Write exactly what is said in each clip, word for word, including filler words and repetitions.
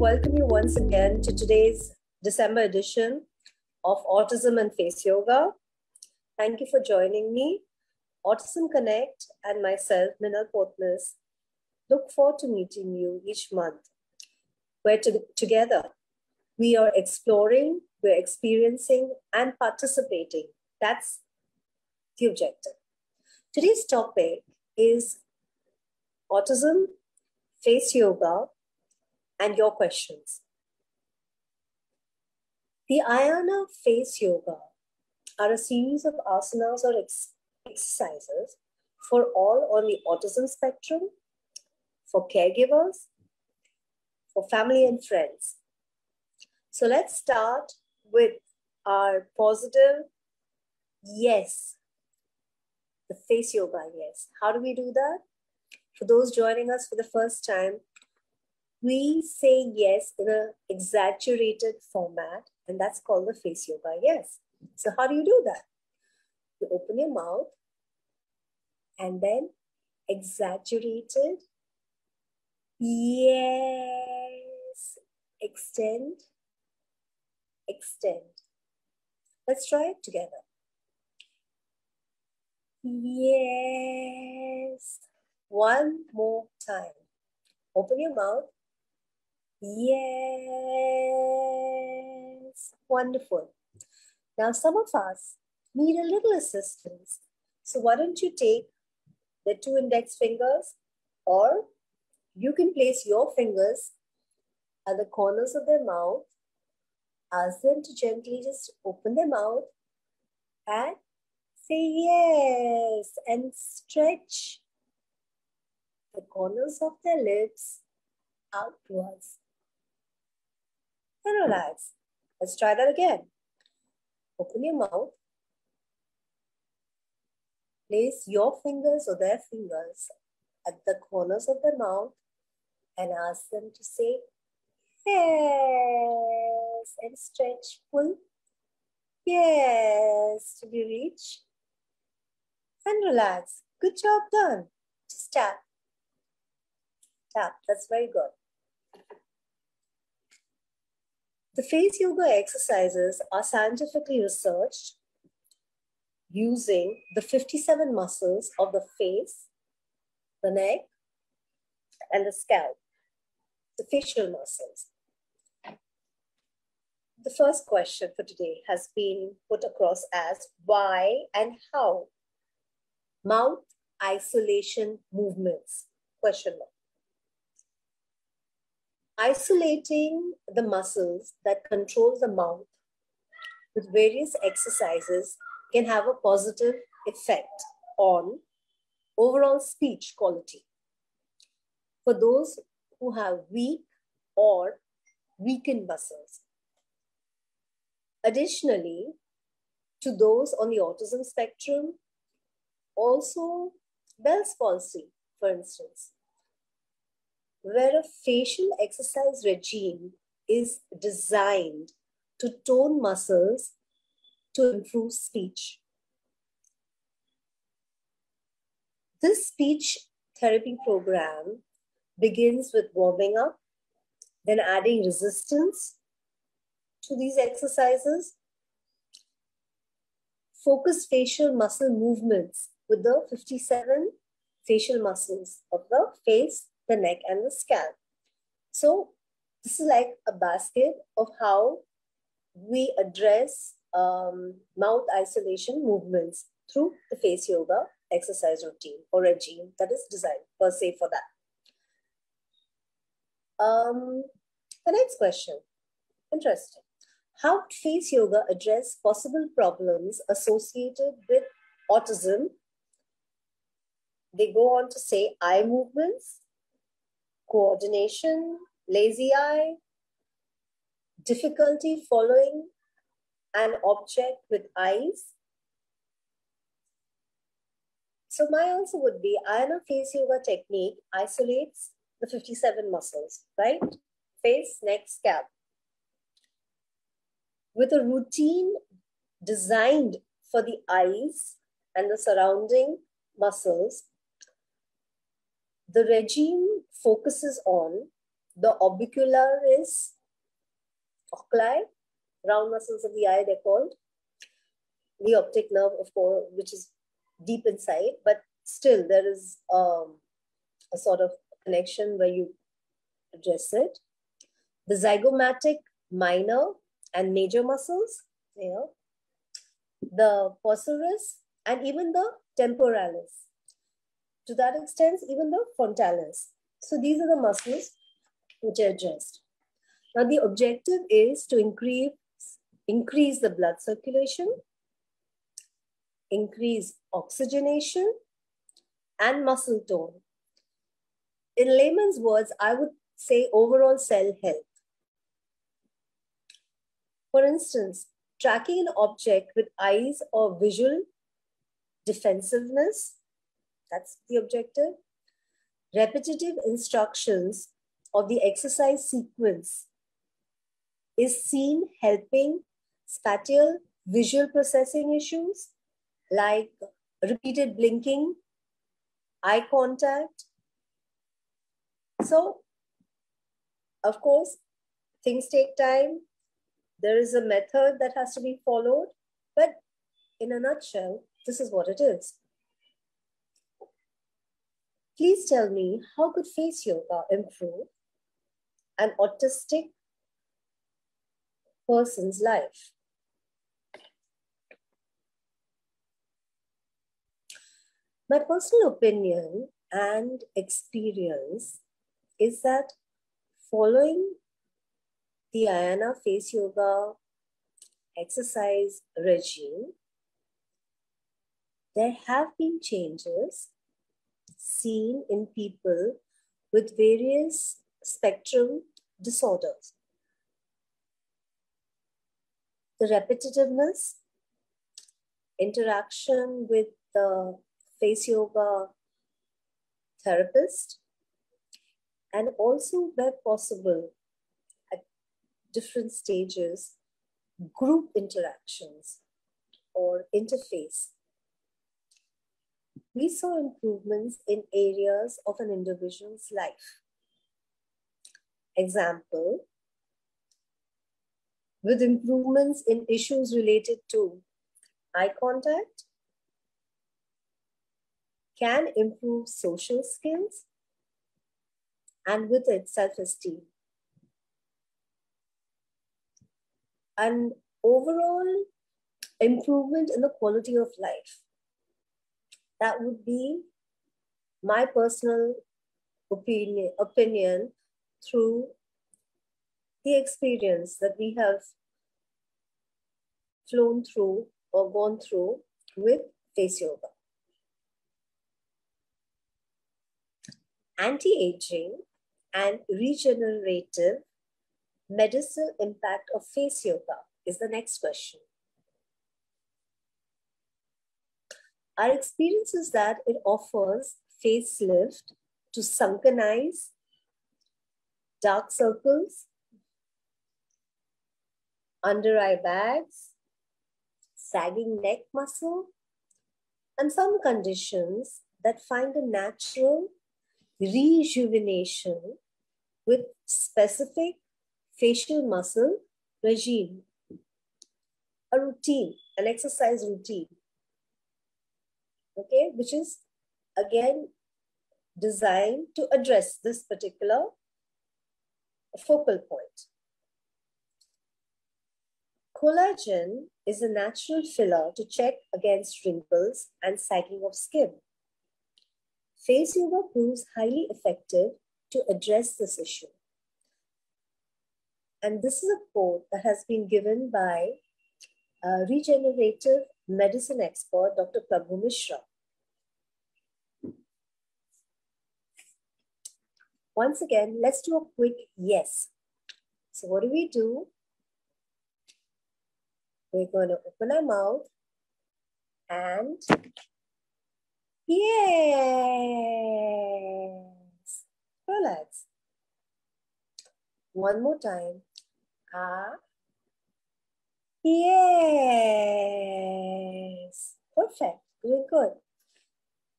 welcome you once again to today's December edition of Autism and Face Yoga. Thank you for joining me. Autism Connect and myself, Minal Potnis, look forward to meeting you each month, where to, together we are exploring, we're experiencing and participating. That's the objective. Today's topic is autism, face yoga, and your questions. The Ayana face yoga are a series of asanas or ex exercises for all on the autism spectrum, for caregivers, for family and friends. So let's start with our positive yes, the face yoga yes. How do we do that? For those joining us for the first time, we say yes in an exaggerated format, and that's called the face yoga yes. So how do you do that? You open your mouth and then exaggerated yes. Extend, extend. Let's try it together. Yes. One more time. Open your mouth. Yes. Wonderful. Now some of us need a little assistance. So why don't you take the two index fingers, or you can place your fingers at the corners of their mouth. Ask them to gently just open their mouth and say yes, and stretch the corners of their lips outwards. And relax. Let's try that again. Open your mouth. Place your fingers or their fingers at the corners of their mouth and ask them to say yes. And stretch, pull. Yes. Did you reach? And relax. Good job done. Just tap. Tap, that's very good. The face yoga exercises are scientifically researched using the fifty-seven muscles of the face, the neck, and the scalp, the facial muscles. The first question for today has been put across as why and how mouth isolation movements, question mark. Isolating the muscles that control the mouth with various exercises can have a positive effect on overall speech quality. For those who have weak or weakened muscles. Additionally, to those on the autism spectrum, also Bell's palsy, for instance, where a facial exercise regime is designed to tone muscles to improve speech. This speech therapy program begins with warming up, then adding resistance to these exercises. Focus facial muscle movements with the fifty-seven facial muscles of the face, the neck, and the scalp. So this is like a basket of how we address um, mouth isolation movements through the face yoga exercise routine or regime that is designed per se for that. Um, the next question, interesting. How would face yoga address possible problems associated with autism? They go on to say eye movements, coordination, lazy eye, difficulty following an object with eyes. So my answer would be Ayana face yoga technique isolates the fifty-seven muscles, right? Face, neck, scalp. With a routine designed for the eyes and the surrounding muscles, the regime focuses on The orbicular is oculi, round muscles of the eye, they're called. The optic nerve, of course, which is deep inside, but still there is um, a sort of connection where you address it. The zygomatic, minor and major muscles, you know, the psoas, and even the temporalis. To that extent, even the frontalis. So these are the muscles which are addressed. Now the objective is to increase, increase the blood circulation, increase oxygenation, and muscle tone. In layman's words, I would say overall cell health. For instance, tracking an object with eyes or visual defensiveness, that's the objective. Repetitive instructions of the exercise sequence is seen helping spatial visual processing issues like repeated blinking, eye contact. So, of course, things take time. There is a method that has to be followed, but in a nutshell, this is what it is. Please tell me, how could face yoga improve an autistic person's life? My personal opinion and experience is that following the Ayana face yoga exercise regime, there have been changes seen in people with various spectrum disorders. The repetitiveness, interaction with the face yoga therapist, and also where possible, at different stages, group interactions or interface. We saw improvements in areas of an individual's life. Example, with improvements in issues related to eye contact, can improve social skills, and with it, self-esteem. And overall improvement in the quality of life. That would be my personal opinion, opinion through the experience that we have flown through or gone through with face yoga. Anti-aging and regenerative medicinal impact of face yoga is the next question. Our experience is that it offers facelift to sunken eyes, dark circles, under eye bags, sagging neck muscle, and some conditions that find a natural rejuvenation with specific facial muscle regime, a routine, an exercise routine. Okay, which is again designed to address this particular focal point. Collagen is a natural filler to check against wrinkles and sagging of skin. Face yoga proves highly effective to address this issue. And this is a quote that has been given by a regenerative medicine expert, Doctor Prabhu Mishra. Once again, let's do a quick yes. So what do we do? We're going to open our mouth and yes. Relax. One more time. Ah. Yes. Perfect. Doing good.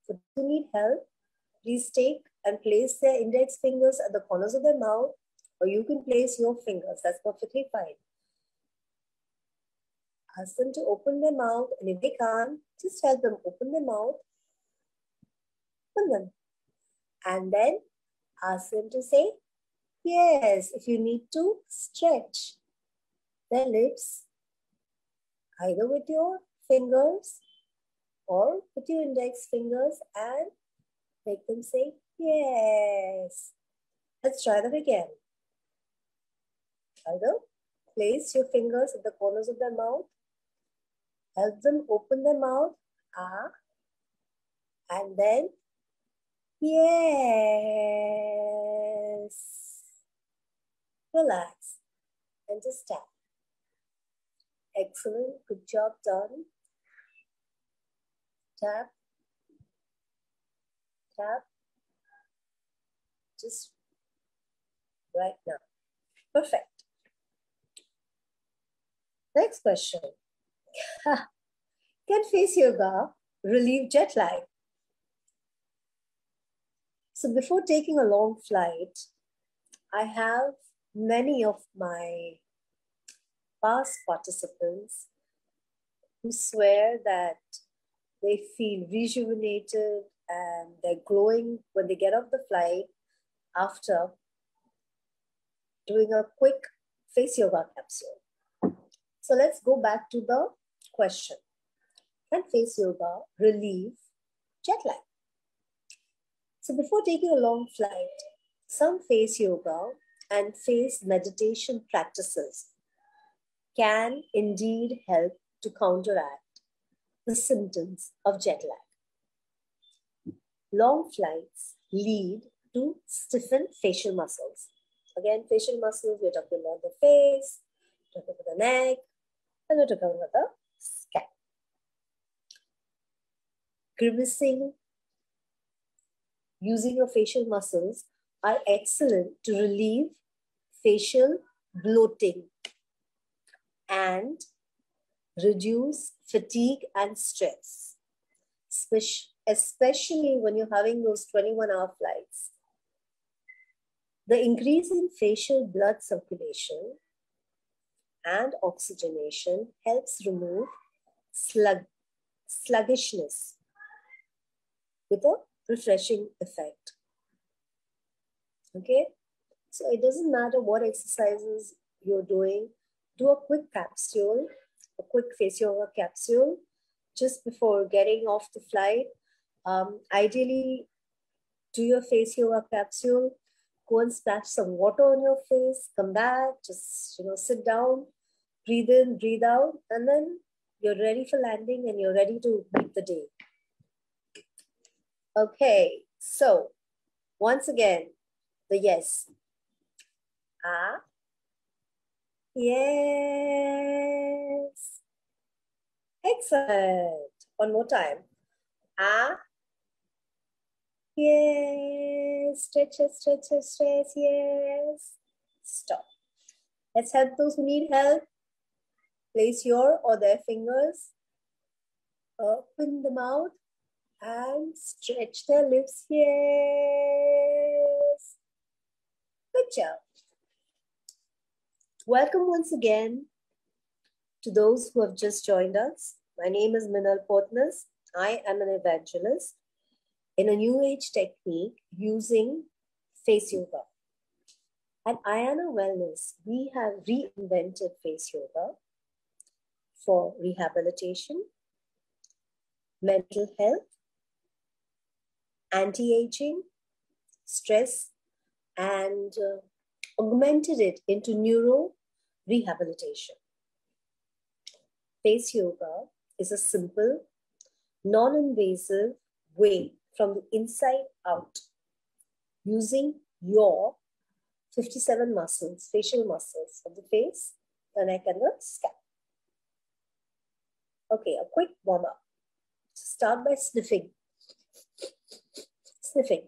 If you need help, please take and place their index fingers at the corners of their mouth or you can place your fingers. That's perfectly fine. Ask them to open their mouth, and if they can't, just help them open their mouth. Open them. And then ask them to say yes. If you need to, stretch their lips, either with your fingers or with your index fingers, and make them say yes. Let's try that again. Either place your fingers at the corners of their mouth, help them open their mouth, ah, and then yes. Relax and just tap. Excellent. Good job done. Tap. Tap. Just right now. Perfect. Next question. Can face yoga relieve jet lag? So before taking a long flight, I have many of my past participants who swear that they feel rejuvenated and they're glowing when they get off the flight after doing a quick face yoga capsule. So let's go back to the question. Can face yoga relieve jet lag? So before taking a long flight, some face yoga and face meditation practices can indeed help to counteract the symptoms of jet lag. Long flights lead to stiffened facial muscles. Again, facial muscles, we're talking about the face, we're talking about the neck, and we're talking about the scalp. Grimacing, using your facial muscles are excellent to relieve facial bloating and reduce fatigue and stress, especially when you're having those twenty-one hour flights. The increase in facial blood circulation and oxygenation helps remove slug sluggishness with a refreshing effect. Okay, so it doesn't matter what exercises you're doing, do a quick capsule, a quick face yoga capsule just before getting off the flight. Um, ideally, do your face yoga capsule, go and splash some water on your face, come back, just, you know, sit down, breathe in, breathe out, and then you're ready for landing and you're ready to meet the day. Okay, so once again, the yes. Ah. Yes. Excellent. One more time. Ah. Yes. Stretch, stretch, stretch. Yes. Stop. Let's help those who need help. Place your or their fingers. Open the mouth and stretch their lips. Yes. Good job. Welcome once again to those who have just joined us. My name is Minal Potnis. I am an evangelist in a new age technique using face yoga. At Ayana Wellness, we have reinvented face yoga for rehabilitation, mental health, anti-aging, stress, and uh, augmented it into neuro rehabilitation. Face yoga is a simple, non-invasive way from the inside out using your fifty-seven muscles, facial muscles of the face, the neck and the scalp. Okay, a quick warm up. Start by sniffing, sniffing.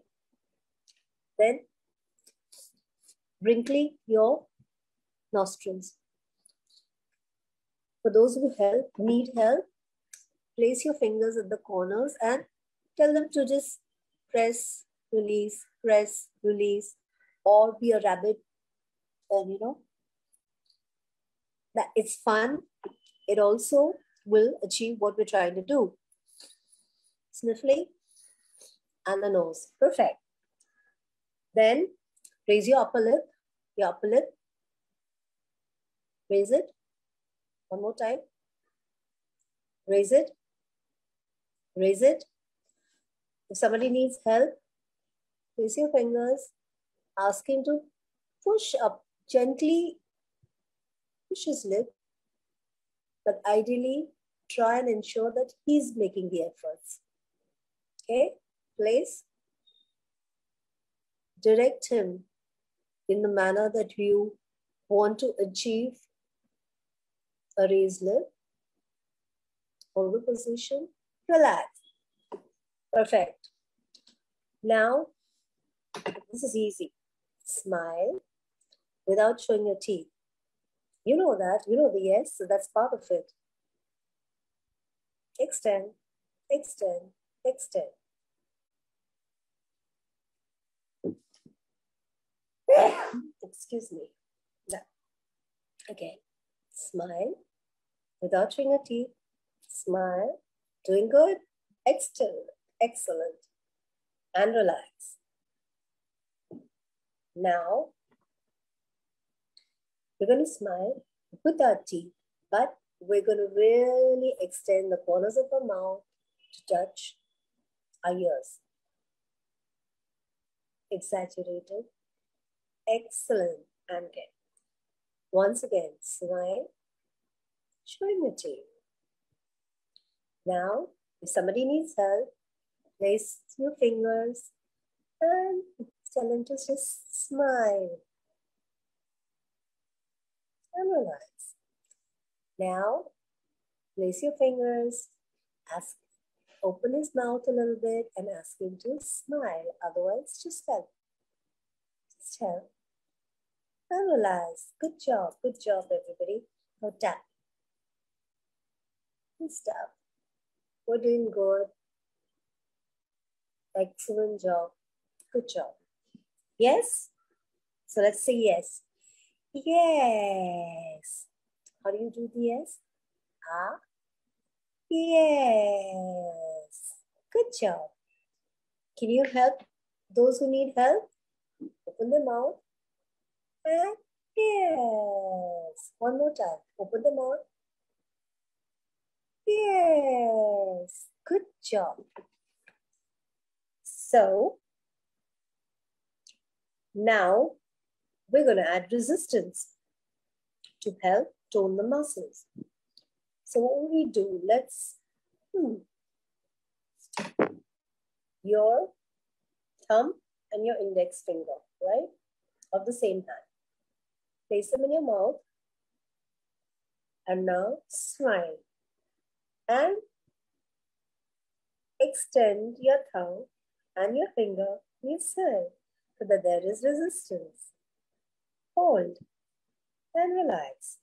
Then wrinkling your nostrils. For those who help, need help, place your fingers at the corners and tell them to just press, release, press, release, or be a rabbit and you know, that it's fun. It also will achieve what we're trying to do. Sniffling and the nose. Perfect. Then raise your upper lip. Your upper lip. Raise it. One more time. Raise it. Raise it. If somebody needs help, place your fingers. Ask him to push up. Gently push his lip. But ideally, try and ensure that he's making the efforts. Okay? Place. Direct him in the manner that you want to achieve a raised lip. Hold the position. Relax. Perfect. Now, this is easy. Smile without showing your teeth. You know that, you know the yes, so that's part of it. Extend, extend, extend. Excuse me. No. Again, smile without showing your teeth. Smile, doing good. Extend, excellent. And relax. Now, we're going to smile with our teeth, but we're going to really extend the corners of our mouth to touch our ears. Exaggerated. Excellent. And again. Once again, smile. Showing your teeth. Now, if somebody needs help, place your fingers and tell them to just smile. And relax. Now, place your fingers, ask, open his mouth a little bit and ask him to smile. Otherwise, just help. Just help. And relax. Good job. Good job, everybody. Now tap. Good stuff. We're doing good. Excellent job. Good job. Yes? So let's say yes. Yes. How do you do the yes? Ah. Yes. Good job. Can you help those who need help? Open their mouth. And yes. One more time. Open the mouth. Yes. Good job. So, now, we're going to add resistance to help tone the muscles. So what we do, let's, hmm, your thumb and your index finger, right, of the same hand. Place them in your mouth and now smile and extend your thumb and your finger inside so that there is resistance. Hold and relax.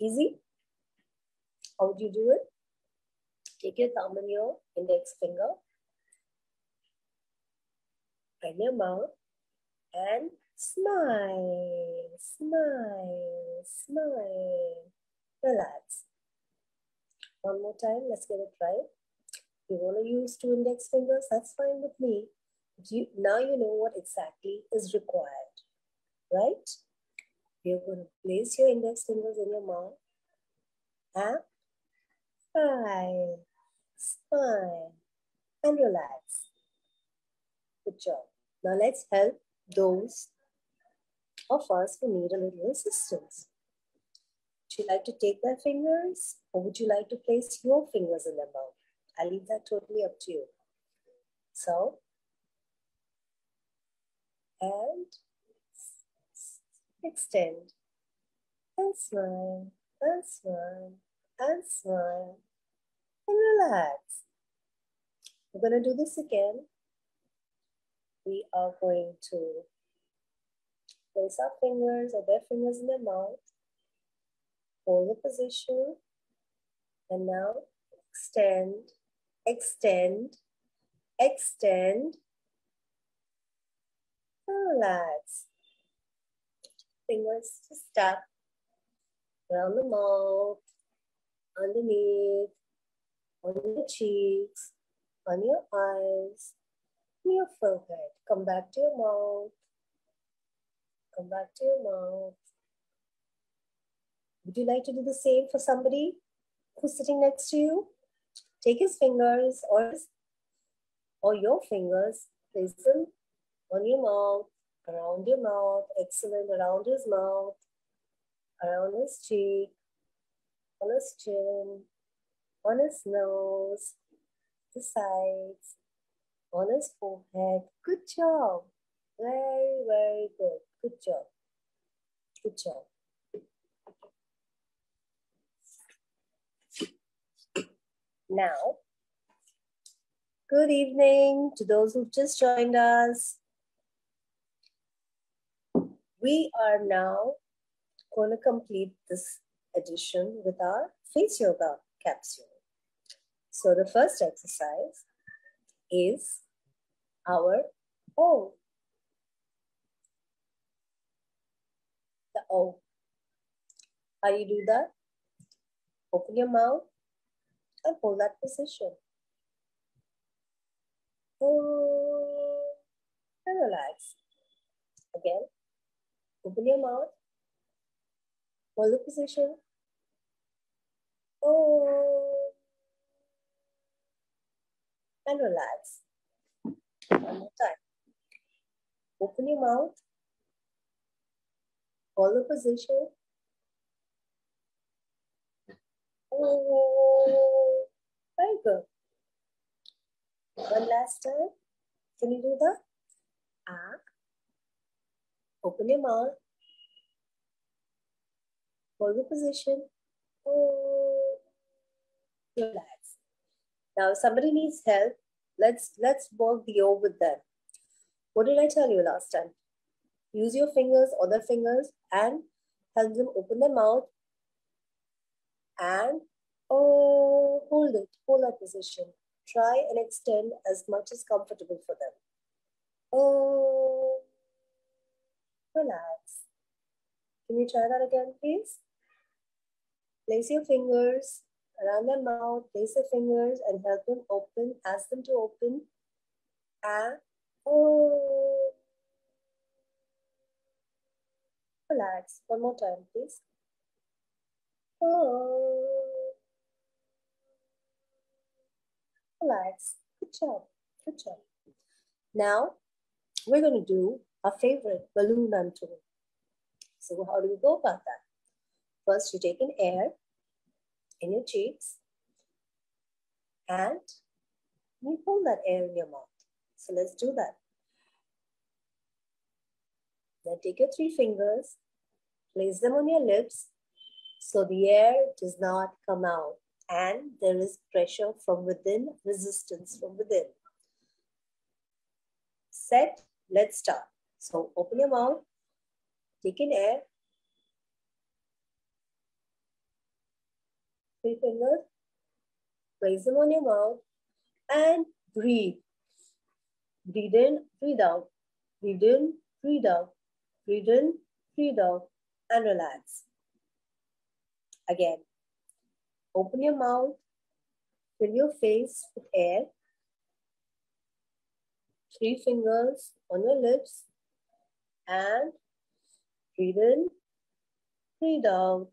Easy. How do you do it? Take your thumb and your index finger in your mouth and smile, smile, smile. Relax. One more time. Let's get it right. If you want to use two index fingers, that's fine with me. You, now you know what exactly is required. Right? You're going to place your index fingers in your mouth and smile, smile, and relax. Good job. Now let's help those of us who need a little assistance. Would you like to take their fingers or would you like to place your fingers in their mouth? I'll leave that totally up to you. So, and extend and smile and smile and smile and relax. We're going to do this again. We are going to place our fingers or their fingers in their mouth. Hold the position and now extend, extend, extend and relax. fingers to step around the mouth, underneath, on your cheeks, on your eyes, on your forehead. Come back to your mouth. Come back to your mouth. Would you like to do the same for somebody who's sitting next to you? Take his fingers or, his, or your fingers, place them on your mouth, around your mouth, excellent, around his mouth, around his cheek, on his chin, on his nose, the sides, on his forehead. Good job. Very, very good. Good job. Good job. Now, good evening to those who've just joined us. We are now going to complete this edition with our face yoga capsule. So the first exercise is our O. The O. How do you do that? Open your mouth and hold that position. Oh, and relax. Again, open your mouth. Hold the position. Oh, and relax. One more time. Open your mouth. Hold the position. Oh, very good. One last time. Can you do the A? Open your mouth. Hold the position. Oh, relax. Now, if somebody needs help, let's let's work the O with them. What did I tell you last time? Use your fingers or their fingers and help them open their mouth. And oh, hold it, hold that position. Try and extend as much as comfortable for them. Oh, relax. Can you try that again, please? Place your fingers around their mouth, place their fingers and help them open, ask them to open. And oh, relax. One more time, please. Oh, relax. Good job. Good job. Now, we're going to do our favorite balloon untold. So how do we go about that? First, you take an air in your cheeks and you hold that air in your mouth. So let's do that. Now take your three fingers, place them on your lips. So the air does not come out and there is pressure from within, resistance from within. Set, let's start. So open your mouth, take in air, three fingers, place them on your mouth and breathe. Breathe in, breathe out, breathe in, breathe out, breathe in, breathe out and relax. Again, open your mouth, fill your face with air, three fingers on your lips and breathe in, breathe out,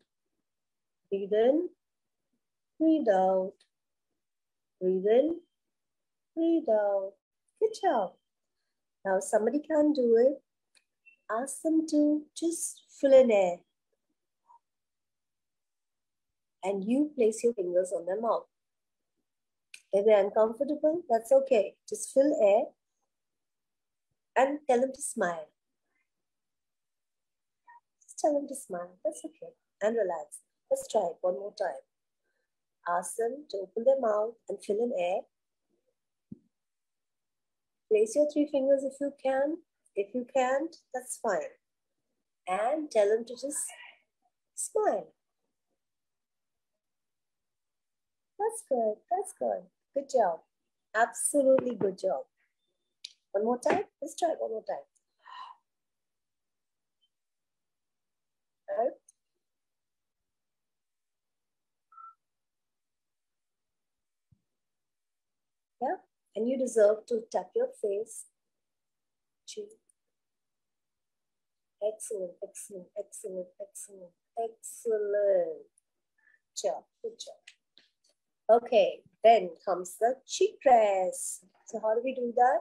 breathe in, breathe out, breathe in, breathe out. Good job. Now if somebody can't do it, ask them to just fill in air. And you place your fingers on their mouth. If they're uncomfortable, that's okay. Just fill air and tell them to smile. Just tell them to smile. That's okay. And relax. Let's try it one more time. Ask them to open their mouth and fill in air. Place your three fingers if you can. If you can't, that's fine. And tell them to just smile. That's good. That's good. Good job. Absolutely good job. One more time. Let's try it one more time. And you deserve to tap your face, cheek. Excellent, excellent, excellent, excellent, excellent. Job, good job. Okay, then comes the cheek press. So how do we do that?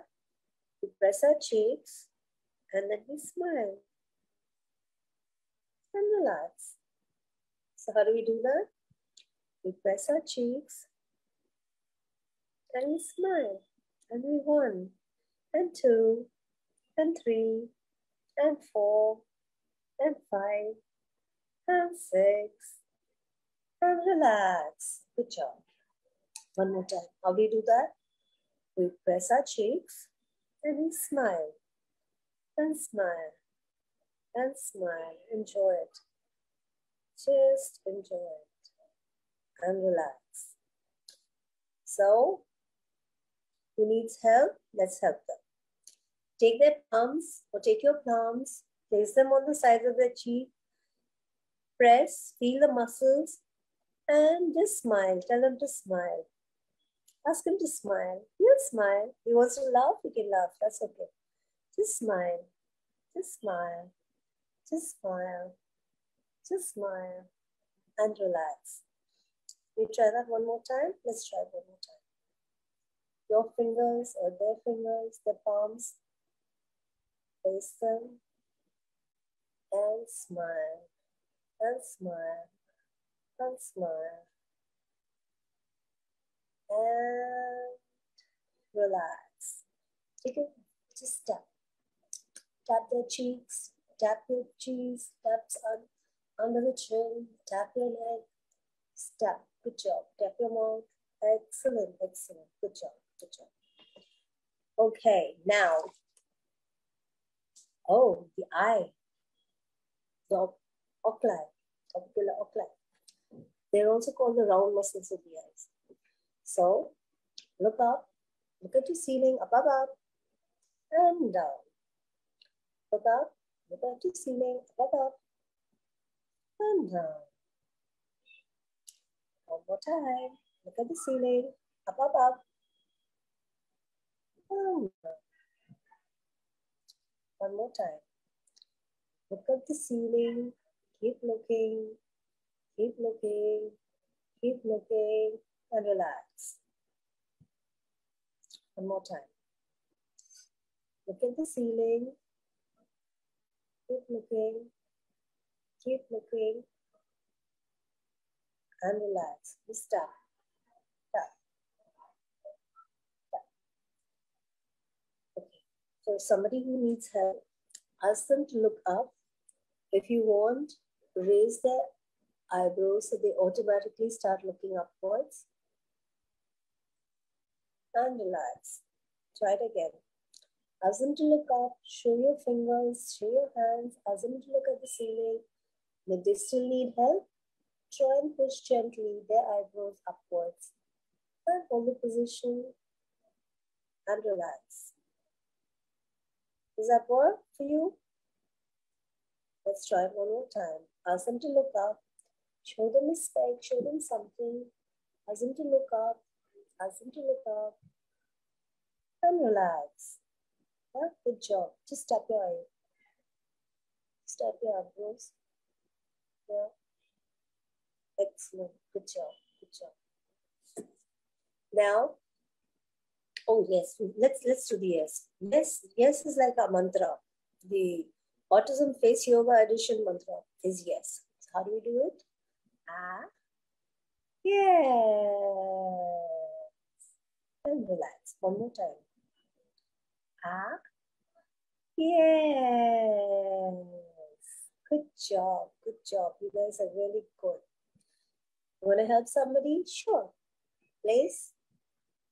We press our cheeks and then we smile and relax. So how do we do that? We press our cheeks and we smile and we one and two and three and four and five and six and relax. Good job. One more time. How do we do that? We press our cheeks and we smile and smile and smile. Enjoy it. Just enjoy it and relax. So, who needs help? Let's help them. Take their palms or take your palms, place them on the sides of their cheek, press, feel the muscles, and just smile. Tell them to smile. Ask him to smile. He'll smile. He wants to laugh, he can laugh. That's okay. Just smile. Just smile. Just smile. Just smile and relax. We try that one more time. Let's try one more time. Your fingers or their fingers, their palms, place them and smile and smile and smile and relax. Take it, just tap. Tap their cheeks, tap your cheeks, taps on under the chin, tap your neck, tap. Good job. Tap your mouth. Excellent, excellent. Good job, good job. Okay, now. Oh, the eye. The oculi, ocular oculi. They're also called the round muscles of the eyes. So, look up, look at your ceiling, up, up, up, and down. Look up, look at your ceiling, up, up, up, and down. One more time. Look at the ceiling. Up, up, up. Down, down. One more time. Look at the ceiling. Keep looking. Keep looking. Keep looking. And relax. One more time. Look at the ceiling. Keep looking. Keep looking. And relax. Just tap. Tap. Tap. Okay. So somebody who needs help, ask them to look up. If you want, raise their eyebrows so they automatically start looking upwards. And relax. Try it again. Ask them to look up. Show your fingers. Show your hands. Ask them to look at the ceiling. If they still need help, try and push gently their eyebrows upwards and hold the position and relax. Does that work for you? Let's try it one more time. Ask them to look up. Show them a spike. Show them something. Ask them to look up. Ask them to look up and relax. Yeah? Good job. Just tap your eye. Just tap your eyebrows. Yeah. Excellent. Good job. Good job. Now, oh yes, let's let's do the yes. Yes, yes is like a mantra. The Autism Face Yoga Edition mantra is yes. So how do we do it? Ah, yes. And relax. One more time. Ah, yes. Good job. Good job. You guys are really good. You want to help somebody? Sure. Place.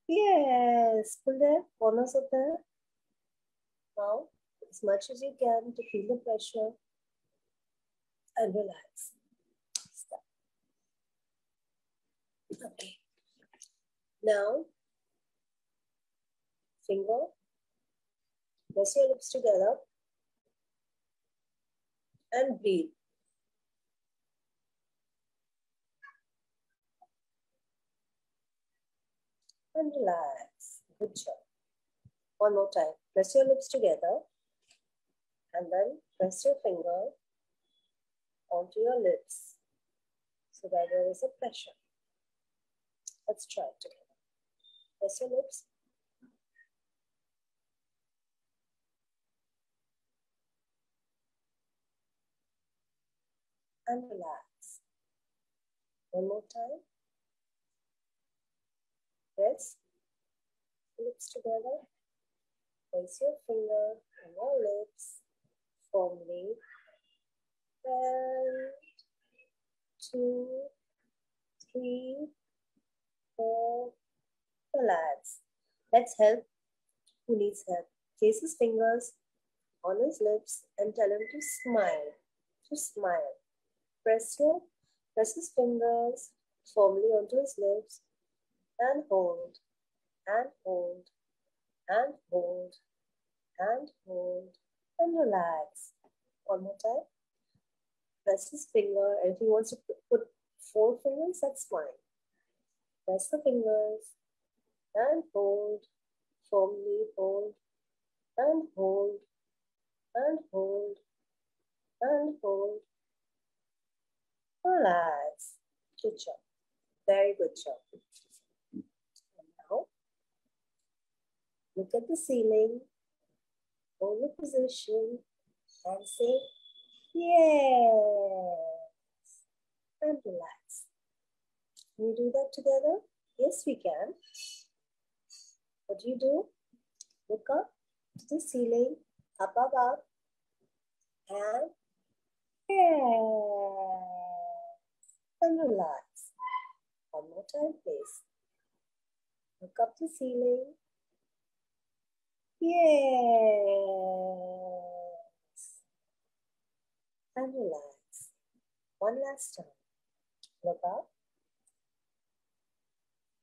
Yes. Pull the corners of the mouth as much as you can to feel the pressure and relax. Stop. Okay. Now, finger. Press your lips together and breathe. And relax. good job. One more time. Press your lips together and then press your finger onto your lips so that there is a pressure. Let's try it together. Press your lips. And relax. One more time. Press lips together. Place your finger on your lips firmly. And two, three, four. Relax. Let's help who needs help. Place his fingers on his lips and tell him to smile. To smile. Press your, press his fingers firmly onto his lips and hold, and hold, and hold, and hold, and relax. One more time. Press his finger, and if he wants to put four fingers, that's fine. Press the fingers and hold, firmly hold, and hold, and hold, and hold. Relax. Good job. Very good job. And now, look at the ceiling, hold the position, and say, yes, and relax. Can we do that together? Yes, we can. What do you do? Look up to the ceiling, up, up, up, and yes. And relax. One more time, please. Look up the ceiling. Yes. And relax. One last time. Look up.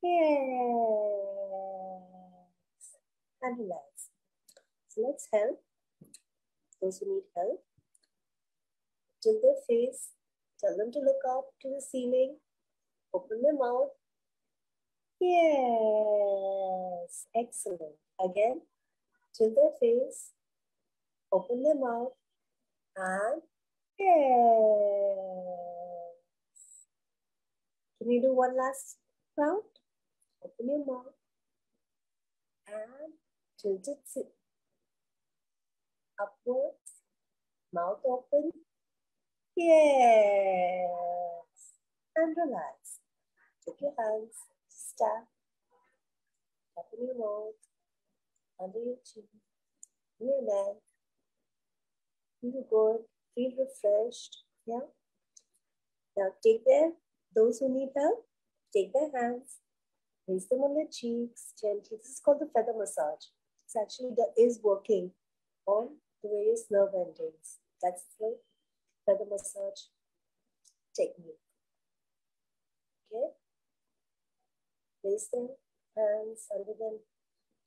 Yes. And relax. So let's help those who need help. Till their face. Tell them to look up to the ceiling, open their mouth. Yes, excellent. Again, tilt their face, open their mouth, and yes. Can you do one last round? Open your mouth and tilt it upwards, mouth open. Yes, and relax. Take your hands, tap, tap in your mouth, under your chin, in your neck. Feel good, feel refreshed. Yeah. Now take their, those who need help, take their hands, raise them on their cheeks gently. This is called the feather massage. It's actually that is working on the various nerve endings. That's the feather massage technique. Okay. Place their hands under their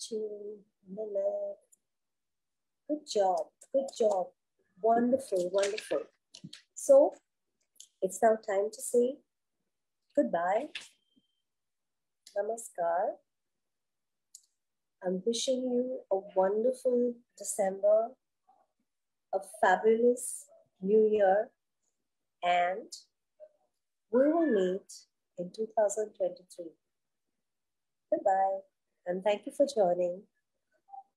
chin, the neck. Good job. Good job. Wonderful. Wonderful. So it's now time to say goodbye. Namaskar. I'm wishing you a wonderful December, a fabulous New Year, and we will meet in two thousand twenty-three. Goodbye, and thank you for joining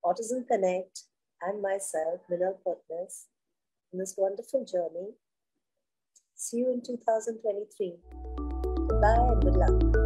Autism Connect and myself, Minal Potnis, in this wonderful journey. See you in two thousand twenty-three. Goodbye and good luck.